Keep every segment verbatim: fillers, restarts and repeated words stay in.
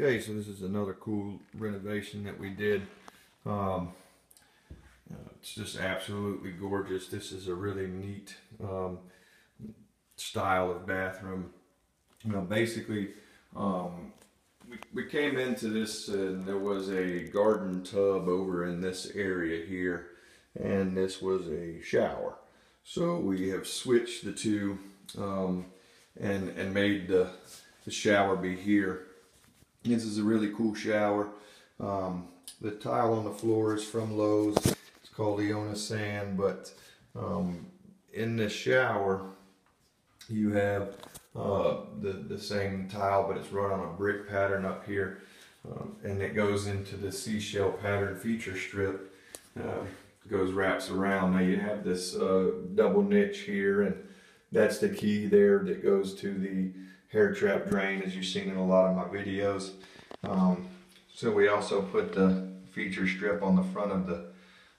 Okay, so this is another cool renovation that we did. Um, uh, it's just absolutely gorgeous. This is a really neat um, style of bathroom. You know, basically, um, we, we came into this and there was a garden tub over in this area here, and this was a shower. So we have switched the two um, and, and made the, the shower be here. This is a really cool shower. Um, the tile on the floor is from Lowe's. It's called Iona Sand, but um, in the shower you have uh, the, the same tile, but it's run on a brick pattern up here, um, and it goes into the seashell pattern feature strip. Uh, goes wraps around. Now you have this uh, double niche here, and that's the key there that goes to the hair trap drain, as you've seen in a lot of my videos. Um, so we also put the feature strip on the front of the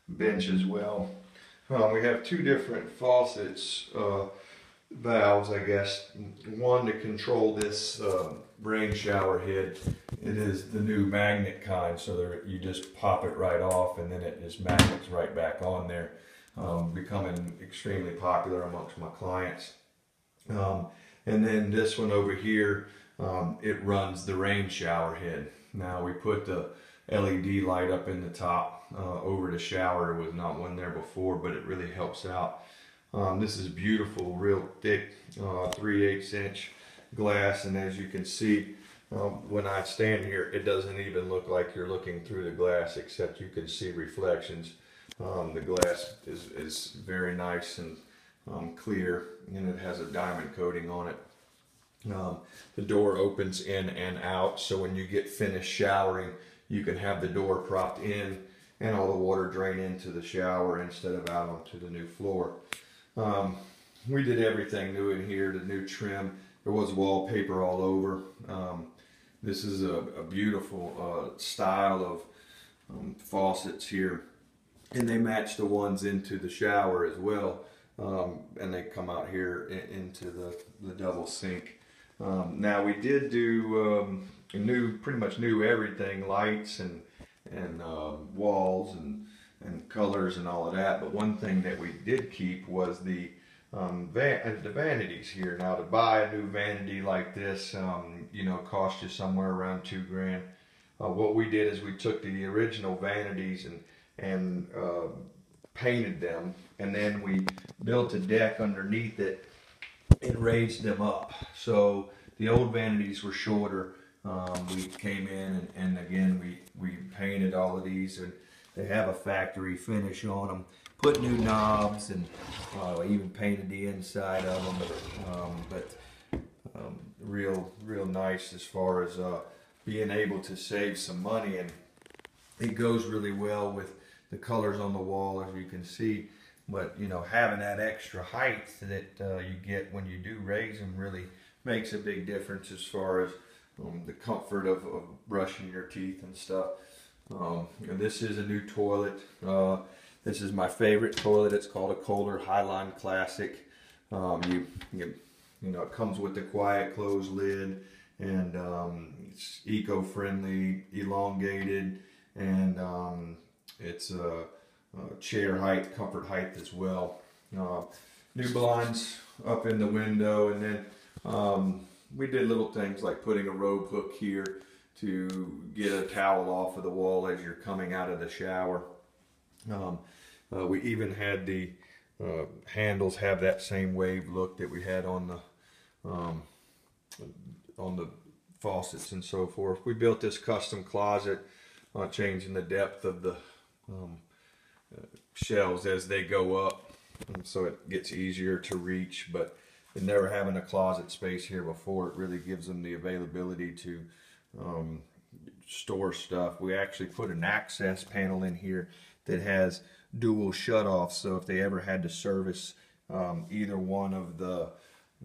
bench as well. Um, we have two different faucets, uh, valves, I guess. One to control this uh, rain shower head. It is the new magnet kind, so there, you just pop it right off and then it just magnets right back on there. Um, becoming extremely popular amongst my clients. Um, And then this one over here, um, it runs the rain shower head. Now we put the L E D light up in the top uh, over the shower. There was not one there before, but it really helps out. Um, this is beautiful, real thick, uh, three eighths inch glass. And as you can see, um, when I stand here, it doesn't even look like you're looking through the glass, except you can see reflections. Um, the glass is, is very nice and Um, clear, and it has a diamond coating on it. Um, the door opens in and out, so when you get finished showering, you can have the door propped in and all the water drain into the shower instead of out onto the new floor. Um, we did everything new in here, the new trim. There was wallpaper all over. Um, this is a, a beautiful uh, style of um, faucets here, and they match the ones into the shower as well. Um, and they come out here in, into the, the double sink. Um, now we did do um, new, pretty much new everything, lights and and uh, walls and and colors and all of that. But one thing that we did keep was the um, van the vanities here. Now to buy a new vanity like this, um, you know, cost you somewhere around two grand. Uh, what we did is we took the original vanities and and uh, painted them, and then we built a deck underneath it and raised them up. So the old vanities were shorter. Um, we came in and, and again we, we painted all of these, and they have a factory finish on them. Put new knobs and uh, even painted the inside of them. Um, but um, real, real nice as far as uh, being able to save some money, and it goes really well with the colors on the wall, as you can see. But you know, having that extra height that uh, you get when you do raise them really makes a big difference as far as um, the comfort of, of brushing your teeth and stuff. Um, and this is a new toilet. Uh, this is my favorite toilet. It's called a Kohler Highline Classic. Um, you, you, you know, it comes with the quiet close lid, and um, it's eco-friendly, elongated, and um, it's a uh, uh, chair height, comfort height as well. Uh, new blinds up in the window, and then um, we did little things like putting a rope hook here to get a towel off of the wall as you're coming out of the shower. Um, uh, we even had the uh, handles have that same wave look that we had on the um, on the faucets and so forth. We built this custom closet, uh, changing the depth of the Um, uh, shelves as they go up, and so it gets easier to reach. But never having a closet space here before, it really gives them the availability to um, store stuff. We actually put an access panel in here that has dual shutoffs, so if they ever had to service um, either one of the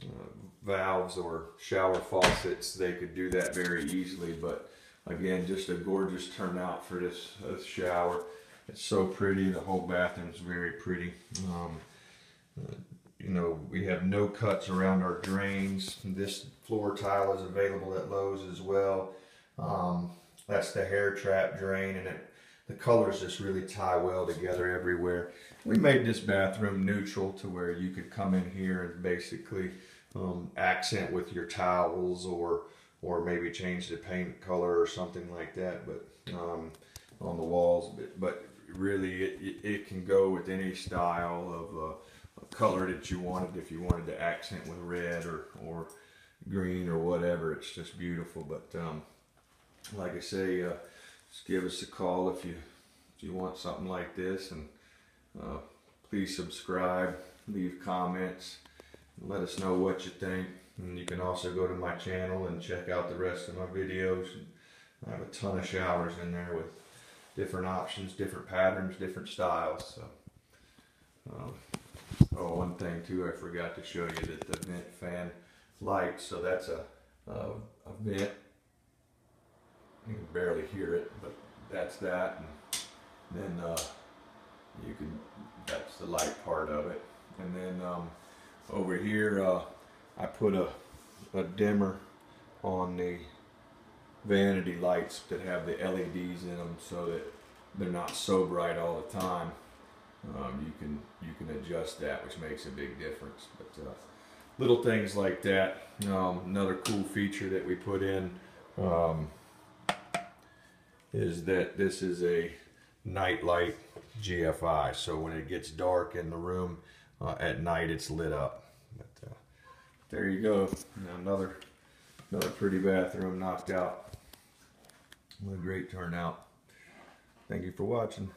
uh, valves or shower faucets, they could do that very easily. But again, just a gorgeous turnout for this, this shower. It's so pretty. The whole bathroom's very pretty. Um, you know, we have no cuts around our drains. This floor tile is available at Lowe's as well. Um, that's the hair trap drain, and it, the colors just really tie well together everywhere. We made this bathroom neutral to where you could come in here and basically um, accent with your towels, or or maybe change the paint color or something like that. But um, on the walls, but really it, it can go with any style of uh, color that you wanted. If you wanted to accent with red or or green or whatever, it's just beautiful. But um, like I say, uh, just give us a call if you if you want something like this, and uh, please subscribe, leave comments, let us know what you think. And you can also go to my channel and check out the rest of my videos. I have a ton of showers in there with different options, different patterns, different styles. So, um, oh, one thing too, I forgot to show you that the vent fan lights. So that's a, a, a vent. You can barely hear it, but that's that. And then uh, you can, that's the light part of it. And then um, over here, uh, I put a, a dimmer on the vanity lights that have the L E Ds in them, so that they're not so bright all the time. Um, you can you can adjust that, which makes a big difference. But uh, little things like that. Um, another cool feature that we put in um, is that this is a night light G F I. So when it gets dark in the room uh, at night, it's lit up. But, uh, there you go. Another. Another pretty bathroom knocked out. What a great turnout. Thank you for watching.